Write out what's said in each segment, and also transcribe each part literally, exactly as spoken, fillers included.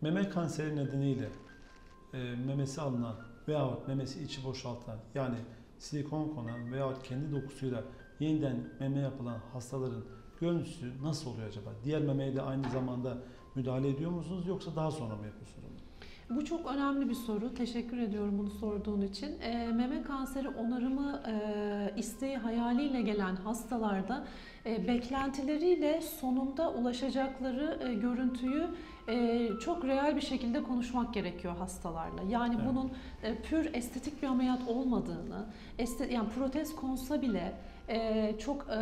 Meme kanseri nedeniyle e, memesi alınan veyahut memesi içi boşaltılan, yani silikon konan veyahut kendi dokusuyla yeniden meme yapılan hastaların görüntüsü nasıl oluyor acaba? Diğer memeye de aynı zamanda müdahale ediyor musunuz yoksa daha sonra mı yapıyorsunuz? Bu çok önemli bir soru. Teşekkür ediyorum bunu sorduğun için. E, meme kanseri onarımı e, isteği hayaliyle gelen hastalarda e, beklentileriyle sonunda ulaşacakları e, görüntüyü e, çok real bir şekilde konuşmak gerekiyor hastalarla. Yani evet. bunun e, pür estetik bir ameliyat olmadığını, este, yani protez konsa bile e, çok e,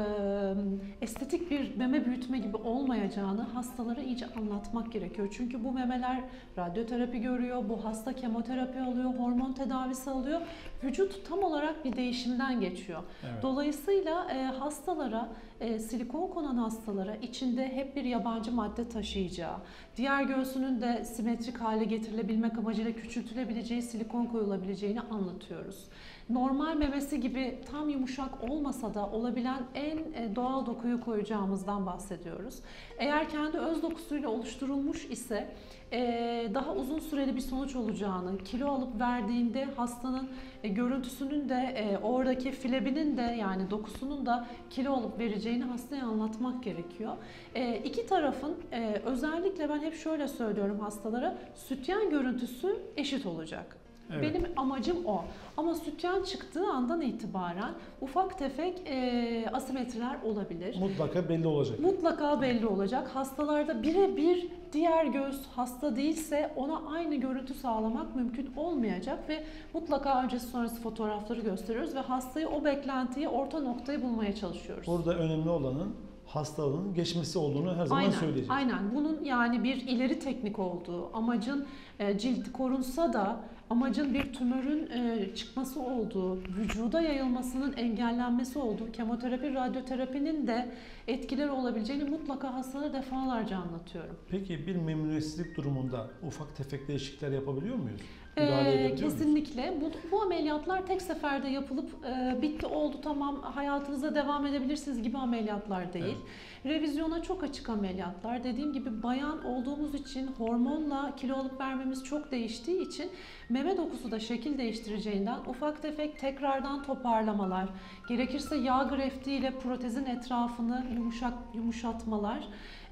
estetik bir meme büyütme gibi olmayacağını hastalara iyice anlatmak gerekiyor. Çünkü bu memeler radyoterapi görüntüsü görüyor, bu hasta kemoterapi alıyor, hormon tedavisi alıyor. Vücut tam olarak bir değişimden geçiyor. Evet. Dolayısıyla e, hastalara, e, silikon konan hastalara içinde hep bir yabancı madde taşıyacağı, diğer göğsünün de simetrik hale getirilebilmek amacıyla küçültülebileceği silikon koyulabileceğini anlatıyoruz. Normal memesi gibi tam yumuşak olmasa da olabilen en e, doğal dokuyu koyacağımızdan bahsediyoruz. Eğer kendi öz dokusuyla oluşturulmuş ise e, daha uzun süre süreli bir sonuç olacağını, kilo alıp verdiğinde hastanın e, görüntüsünün de e, oradaki filebinin de yani dokusunun da kilo alıp vereceğini hastaya anlatmak gerekiyor. E, iki tarafın e, özellikle ben hep şöyle söylüyorum hastalara, sütyen görüntüsü eşit olacak. Evet. Benim amacım o. Ama sütyen çıktığı andan itibaren ufak tefek e, asimetriler olabilir. Mutlaka belli olacak. Mutlaka belli olacak. Hastalarda birebir diğer göğüs hasta değilse ona aynı görüntü sağlamak mümkün olmayacak ve mutlaka öncesi sonrası fotoğrafları gösteriyoruz ve hastayı o beklentiyi, orta noktayı bulmaya çalışıyoruz. Burada önemli olanın hastalığın geçmesi olduğunu her zaman aynen, söyleyeceğiz. Aynen. Bunun yani bir ileri teknik olduğu, amacın e, cilt korunsa da amacın bir tümörün e, çıkması olduğu, vücuda yayılmasının engellenmesi olduğu, kemoterapi, radyoterapinin de etkileri olabileceğini mutlaka hastalara defalarca anlatıyorum. Peki bir memnuniyetsizlik durumunda ufak tefek değişiklikler yapabiliyor muyuz? Ee, kesinlikle. Bu, bu ameliyatlar tek seferde yapılıp e, bitti oldu tamam hayatınıza devam edebilirsiniz gibi ameliyatlar değil. Evet. Revizyona çok açık ameliyatlar. Dediğim gibi bayan olduğumuz için hormonla kilo alıp vermemiz çok değiştiği için meme dokusu da şekil değiştireceğinden ufak tefek tekrardan toparlamalar, gerekirse yağ greftiyle protezin etrafını yumuşak yumuşatmalar,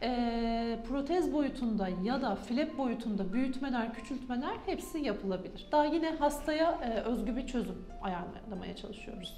e, protez boyutunda ya da flap boyutunda büyütmeler, küçültmeler hepsi yapılabilir. Daha yine hastaya özgü bir çözüm ayarlamaya çalışıyoruz.